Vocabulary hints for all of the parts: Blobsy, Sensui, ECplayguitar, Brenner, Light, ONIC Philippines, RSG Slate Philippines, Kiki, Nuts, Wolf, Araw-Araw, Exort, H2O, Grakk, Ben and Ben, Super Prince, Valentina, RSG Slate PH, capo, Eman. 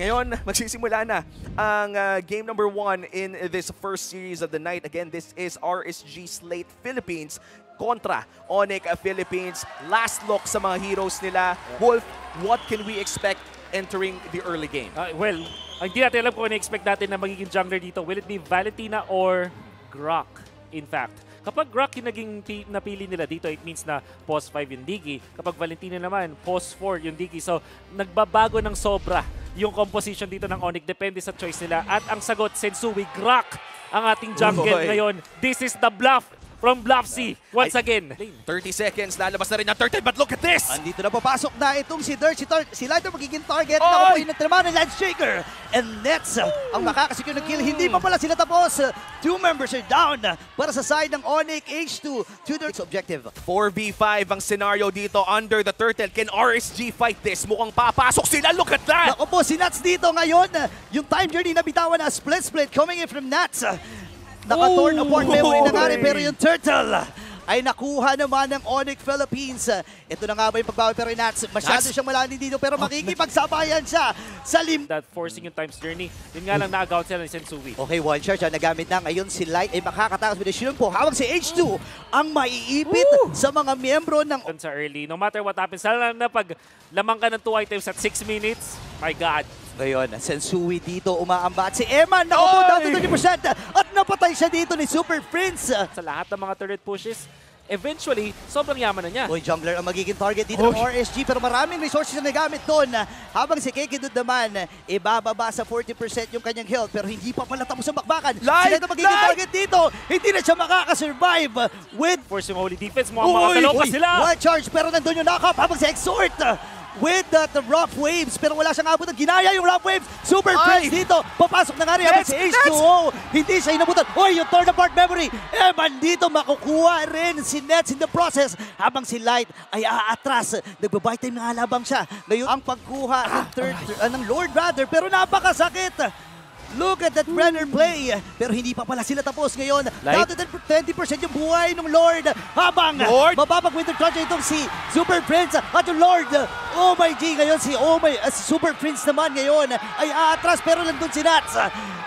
ngayon, magsisimula na ang game number 1 in this first series of the night. Again, this is RSG Slate Philippines kontra ONIC Philippines. Last look sa mga heroes nila. Wolf, what can we expect entering the early game? Well, hindi natin alam kung na-expect natin na magiging jungler dito. Will it be Valentina or Grakk, in fact? Kapag Grakk yung naging napili nila dito, it means na post 5 yung Digi. Kapag Valentina naman, post 4 yung Digi. So, nagbabago ng sobra yung composition dito ng ONIC. Depende sa choice nila. At ang sagot, Sensui, Grakk ang ating jungle ngayon. This is the bluff from Blobsy once again. 30 seconds, lalabas na rin ang 30, but look at this! Andito na papasok na itong si Dirt, si Light ang magiging target. Nakapoy ng traman ng Lance Shaker. And Nets ang nakakasecure ng kill. Hindi pa pala sila tapos. 2 members are down para sa side ng ONIC. H2 to their objective. 4v5 ang scenario dito under the turtle. Can RSG fight this? Mukhang papasok sila. Look at that! Naku po, si Nuts dito ngayon. Yung time journey na bitawan na split-split coming in from Nuts. Naka-torn apart memory na nga rin, pero yung turtle ay nakuha naman ng ONIC Philippines. Ito na nga ba yung pagbawi, pero Nats, masyado siyang malalim dito, pero makikipagsabayan siya sa lim. That forcing yung time's journey, yun nga lang na-out siya ng Sensui. Okay, one shot siya, nagamit na ngayon si Light ay makakatakas with the shield po. Hawag si H2 ang maiipit sa mga miyembro ng... Sa early, no matter what happens, sana na pag lamang ka ng 2 items at 6 minutes, my God. Ngayon, Sensui dito umaambat. Si Eman, nakapo down to 20%. At napatay siya dito ni Super Prince. Sa lahat ng mga turret pushes, eventually, sobrang yaman na niya. Boy, jungler ang magiging target dito ng RSG. Pero maraming resources na nagamit doon. Habang si Kiki doon naman, ibababa sa 40% yung kanyang health. Pero hindi pa pala tapos ang bakbakan. Sila ito magiging target dito. Hindi na siya makakasurvive with... Force yung holy defense. Mukhang makakaloka sila. One charge, pero nandun yung knock-up. Habang si Exort with the rough waves, pero wala siyang abot. Ginaya yung rough waves. Super Prince dito. Papasok na nga rin. Habang si H2O, hindi siya inabutan. Yung torn apart memory. Eman dito, makukuha rin si Nets in the process. Habang si Light ay aatras. Nagbabite time na alabang siya. Ngayon ang pagkuha ng Lord rather, pero napakasakit. Look at that Brenner play. Pero hindi pa pala sila tapos ngayon. Down to 20% yung buhay ng Lord. Habang mababag winter clutch itong si Super Prince at yung Lord. Oh my G, ngayon si Super Prince naman ngayon ay aatras, pero nandun si Nats.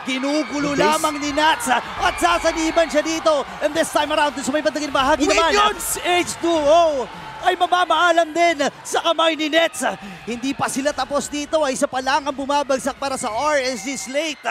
Ginugulo lamang ni Nats at sasaniban siya dito. And this time around, sa may bandaging bahagi naman, H2O ay mamamaalam din sa kamay ni Nets. Hindi pa sila tapos dito. Isa pa lang ang bumabagsak para sa RSG Slate.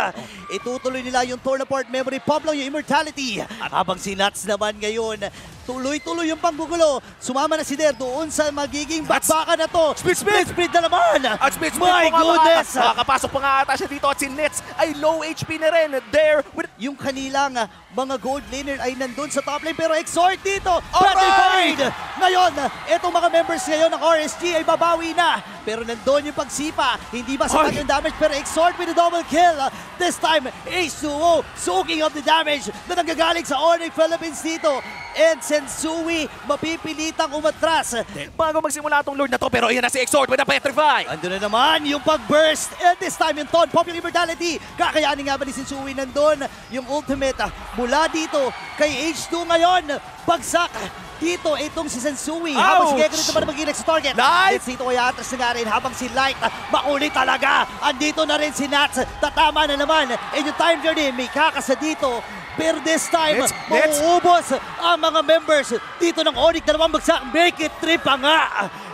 Itutuloy nila yung torn apart memory, pop lang yung immortality. At habang si Nuts naman ngayon, tuloy-tuloy yung panggugulo. Sumama na si Der doon sa magiging bakbakan na to. Speed na naman! At speed, my goodness! Makakapasok pa nga ata siya dito at si Nets ay low HP na rin. There with... Yung kanilang mga gold laner ay nandun sa top lane, pero Exort dito! Alright! Ngayon, etong mga members ngayon ng RSG ay babawi na. Pero nandun yung pagsipa. Hindi ba sapat yung damage, pero Exort with a double kill. This time, H2O soaking up the damage na nanggagaling sa ONIC Philippines dito. And Sensui mapipilitang umatras. Bago magsimula itong Lord na to, pero ayan na si Exort with a petrify. Andun na naman yung pag-burst. And this time yung taunt, pop yung immortality. Kakayanin nga ba ni Sensui nandun yung ultimate mula dito kay H2 ngayon. Bagsak dito itong si Sensui. Habang si Gekko naman mag-inag sa target. Light! Dito kaya atras na nga rin. Habang si Light, makulit talaga. Andito na rin si Nats. Tatama na naman. And yung time journey, may kakasa dito. Pero this time, mauubos ang mga members dito ng ONIC. Dalawang bagsak. Make it 3 pa nga.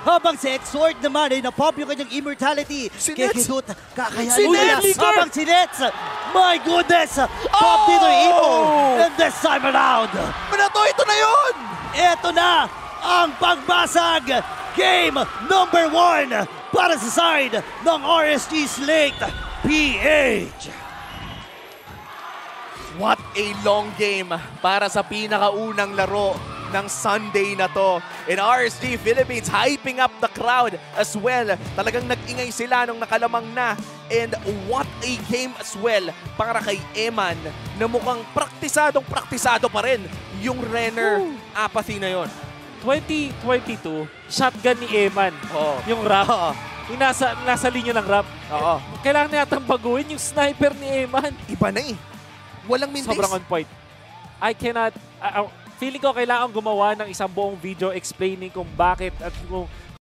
Habang si Exort naman ay napop yung kanyang immortality. Si Nets! Habang si Nets! My goodness! Pop dito yung ito. And this time around, ito na yun! Ito na ang pagbasag! Game number 1 para sa side ng RSG Slate PH! What a long game para sa pinakaunang laro ng Sunday na to. And RSG Philippines hyping up the crowd as well. Talagang nag-ingay sila nung nakalamang na. And what a game as well para kay Eman na mukhang praktisadong-praktisado pa rin yung Renner apathy na yun. 2022, shotgun ni Eman. Yung rap. Yung nasa linya ng rap. Kailangan na yatang baguhin yung sniper ni Eman. Iba na eh. Walang mintis. Sobrang on point. I cannot... feeling ko kailangan gumawa ng isang buong video explaining kung bakit at kung